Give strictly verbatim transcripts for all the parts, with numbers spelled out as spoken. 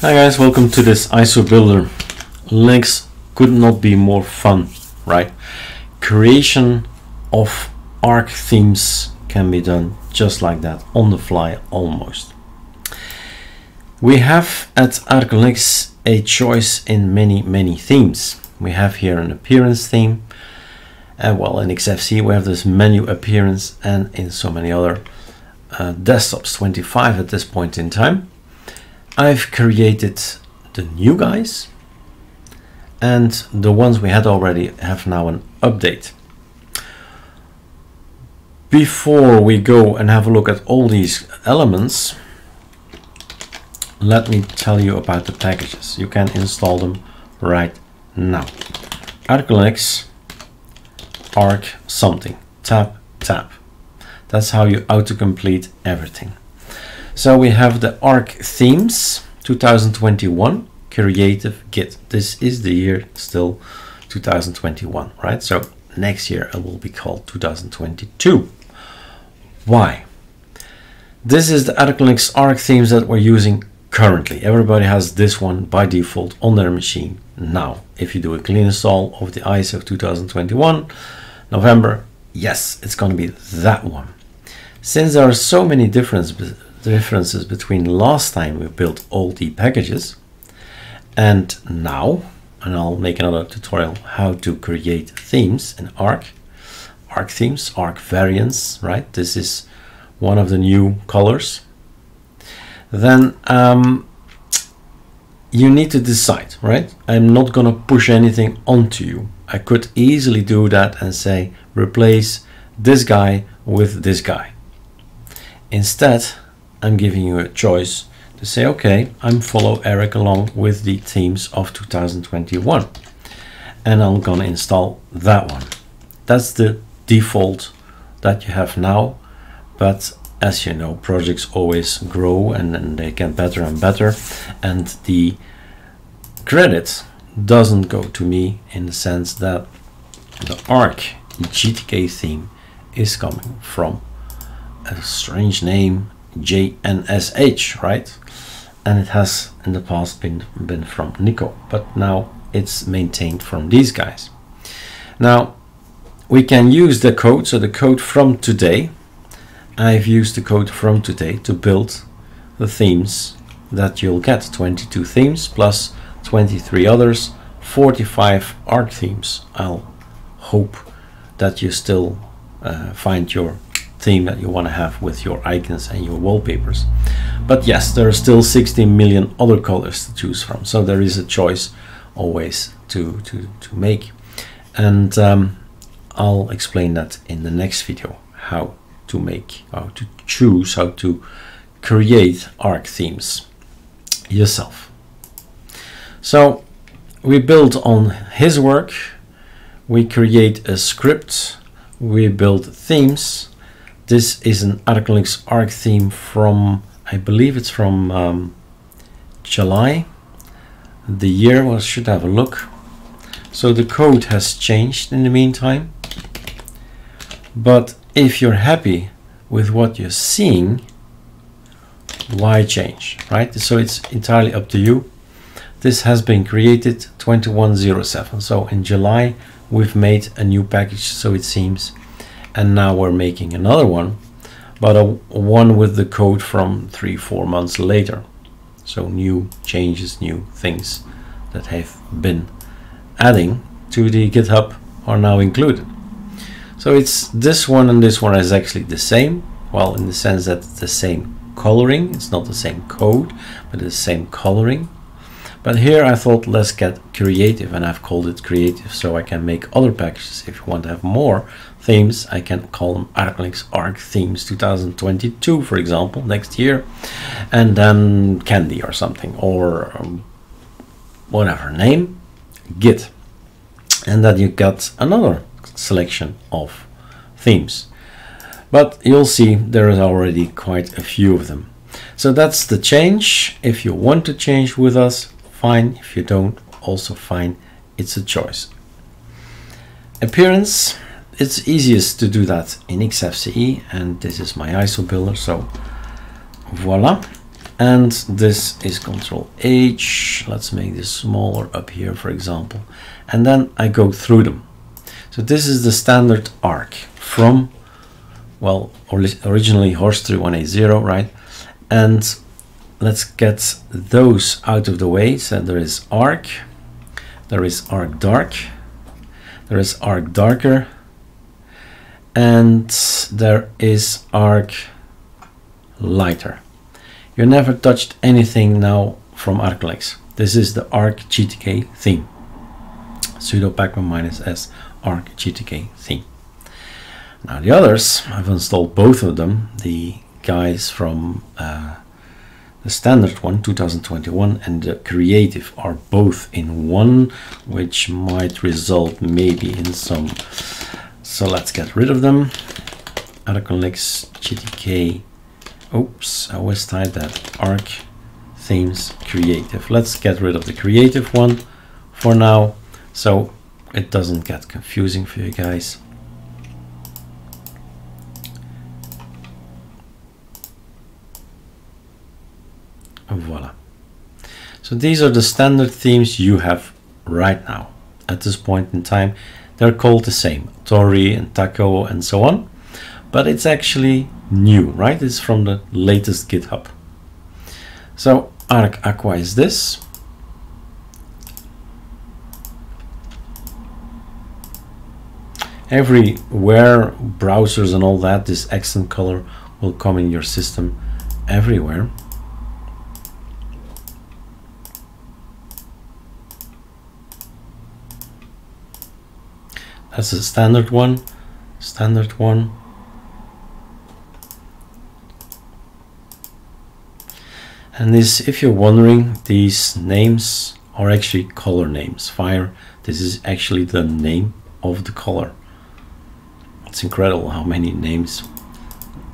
Hi guys, welcome to this I S O builder. Linux could not be more fun, right? Creation of Arc themes can be done just like that, on the fly almost. We have at Arc Linux a choice in many, many themes. We have here an appearance theme, and well, in X F C we have this menu appearance, and in so many other uh, desktops, twenty-five at this point in time. I've created the new guys, and the ones we had already have now an update. Before we go and have a look at all these elements, let me tell you about the packages. You can install them right now. Arc Linux, arc something, tap, tap. That's how you autocomplete everything. So we have the Arc themes twenty twenty-one creative git. This is the year still two thousand twenty-one, right? So next year it will be called two thousand twenty-two. Why? This is the Arc Linux Arc themes that we're using currently. Everybody has this one by default on their machine now. If you do a clean install of the I S O two thousand twenty-one November, yes, it's going to be that one. Since there are so many differences differences between last time we built all the packages and now, and I'll make another tutorial how to create themes in Arc, Arc themes, Arc variants, right? This is one of the new colors. Then um, you need to decide, right? I'm not gonna push anything onto you. I could easily do that and say, replace this guy with this guy. Instead, I'm giving you a choice to say, okay, I'm follow Eric along with the themes of two thousand twenty-one, and I'm gonna install that one. That's the default that you have now, but as you know, projects always grow and, and they get better and better, and the credit doesn't go to me in the sense that the Arc G T K theme is coming from a strange name, J N S H, right? And it has in the past been been from Nico, but now it's maintained from these guys. Now we can use the code, so the code from today, I've used the code from today to build the themes that you'll get. Twenty-two themes plus twenty-three others, forty-five Arc themes. I'll hope that you still uh, find your theme that you want to have with your icons and your wallpapers. But yes, there are still sixteen million other colors to choose from, so there is a choice always to to, to make, and um, I'll explain that in the next video, how to make, how to choose, how to create Arc themes yourself. So we build on his work, we create a script, we build themes. This is an Arc Linux Arc theme from, I believe it's from um, July. The year was, should have a look. So the code has changed in the meantime. But if you're happy with what you're seeing, why change, right? So it's entirely up to you. This has been created twenty-one oh seven. So in July, we've made a new package, so it seems. And now we're making another one, but a one with the code from three, four months later. So new changes, new things that have been adding to the GitHub are now included. So it's this one, and this one is actually the same. Well, in the sense that it's the same coloring. It's not the same code, but it's the same coloring. But here I thought, let's get creative, and I've called it creative, so I can make other packages. If you want to have more themes, I can call them Arc Linux Arc themes two thousand twenty-two, for example, next year, and then Candy or something, or um, whatever name, git. And then you got another selection of themes. But you'll see there is already quite a few of them. So that's the change. If you want to change with us, fine. If you don't, also fine. It's a choice. Appearance, it's easiest to do that in X F C E, and this is my I S O builder, so voila. and this is Control H. Let's make this smaller up here, for example, and then I go through them. So this is the standard arc from, well, or originally Horse three one eight zero, right? And let's get those out of the way. So there is arc, there is arc dark, there is arc darker, and there is arc lighter. You never touched anything now from ArcLex. This is the ArcGTK theme, sudo pacman minus s ArcGTK theme. Now the others, I've installed both of them, the guys from uh, the standard one, two thousand twenty-one, and the creative are both in one, which might result maybe in some. So let's get rid of them. ArcLex G T K, oops, I always type that, Arc Themes Creative. Let's get rid of the creative one for now, so it doesn't get confusing for you guys. Voila. So these are the standard themes you have right now at this point in time. They're called the same, Tori and Taco and so on, but it's actually new, right? It's from the latest GitHub. So Arc Aqua is this. Everywhere, browsers and all that, this accent color will come in your system everywhere. That's a standard one, standard one. And this, if you're wondering, these names are actually color names. Fire, this is actually the name of the color. It's incredible how many names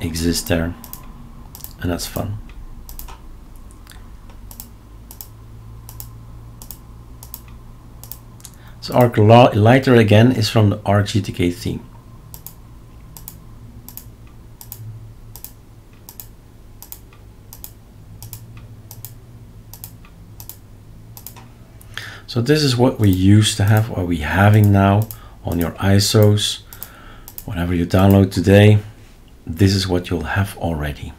exist there, and that's fun. So Arc Lighter again is from the ArcGTK theme. So this is what we used to have, what we're having now on your I S Os. Whatever you download today, this is what you'll have already.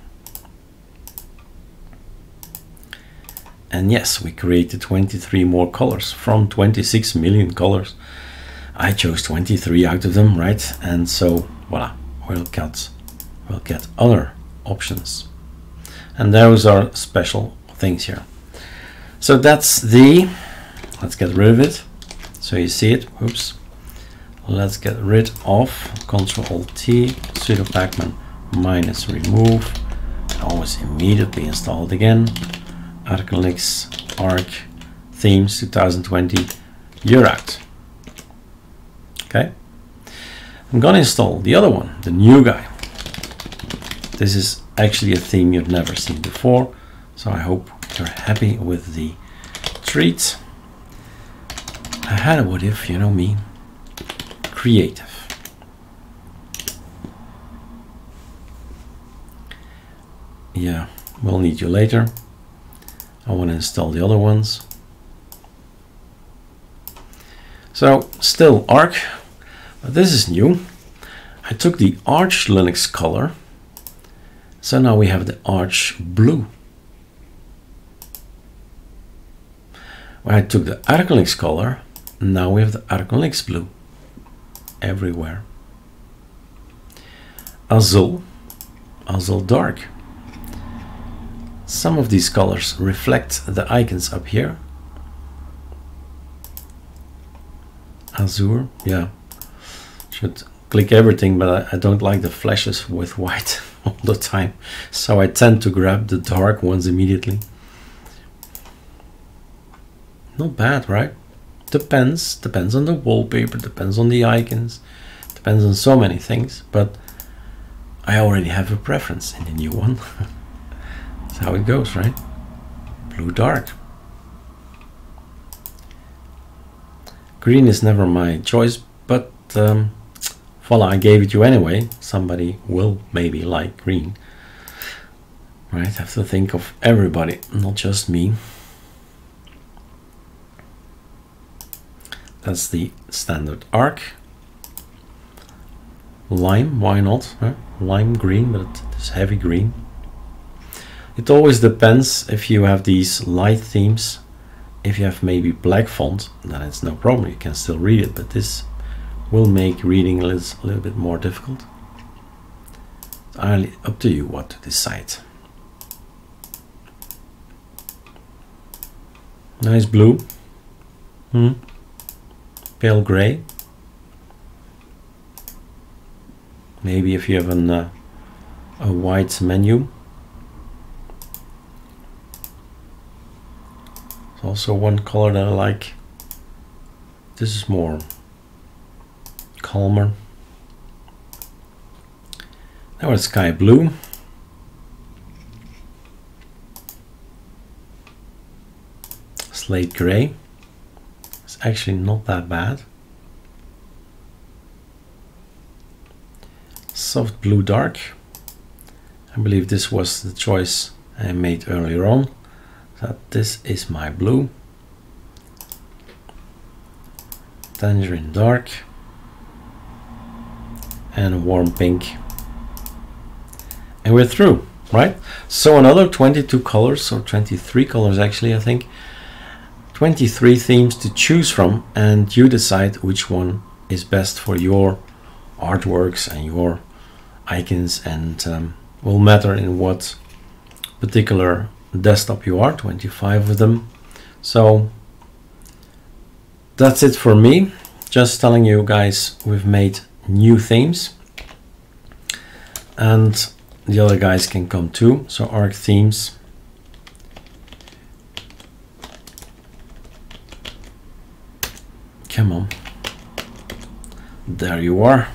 And yes, we created twenty-three more colors from twenty-six million colors. I chose twenty-three out of them, right? And so voila, we'll get, we'll get other options. And those are special things here. So that's the, let's get rid of it. So you see it, oops. Let's get rid of Control T, sudo pacman minus remove. Always immediately installed again. ArcLex Arc Themes twenty twenty, you're out. Okay, I'm gonna install the other one, the new guy. This is actually a theme you've never seen before, so I hope you're happy with the treat. I had a what if, you know me. Creative. Yeah, we'll need you later. I want to install the other ones. So still Arc, but this is new. I took the Arch Linux color. So now we have the Arch blue. When I took the Arch Linux color, now we have the Arch Linux blue everywhere. Azul, Azul dark. Some of these colors reflect the icons up here. Azure, yeah. Should click everything, but I don't like the flashes with white all the time. So I tend to grab the dark ones immediately. Not bad, right? Depends, depends on the wallpaper, depends on the icons, depends on so many things, but I already have a preference in the new one. How it goes, right? Blue dark. Green is never my choice, but um, voila, I gave it you anyway. Somebody will maybe like green. right? I have to think of everybody, not just me. That's the standard arc. Lime, why not? Huh? Lime green, but it's heavy green. It always depends if you have these light themes. If you have maybe black font, then it's no problem. You can still read it, but this will make reading a little, a little bit more difficult. It's entirely up to you what to decide. Nice blue. Hmm. Pale gray. Maybe if you have an, uh, a white menu. It's also one color that I like. This is more calmer. Now it's sky blue. Slate gray. It's actually not that bad. Soft blue dark. I believe this was the choice I made earlier on. That this is my blue. Tangerine dark. And warm pink. And we're through, right? So another twenty-two colors, or twenty-three colors actually, I think. twenty-three themes to choose from, and you decide which one is best for your artworks and your icons, and um, will matter in what particular desktop you are. twenty-five of them. So that's it for me. Just telling you guys, we've made new themes, and the other guys can come too. So arc themes. Come on, there you are.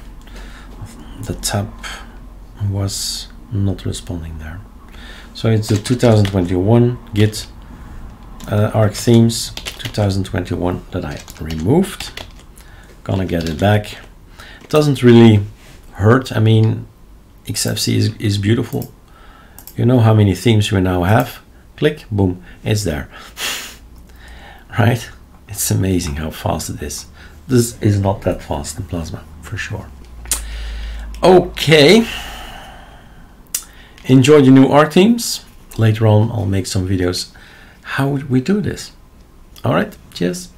The tab was not responding there. So it's the two thousand twenty-one Git uh, arc themes two thousand twenty-one that I removed. Gonna get it back. It doesn't really hurt. I mean, X F C E is, is beautiful. You know how many themes we now have. Click, boom, it's there. Right? It's amazing how fast it is. This is not that fast in Plasma, for sure. Okay. Enjoy the new art themes. Later on, I'll make some videos how we do this. All right, cheers.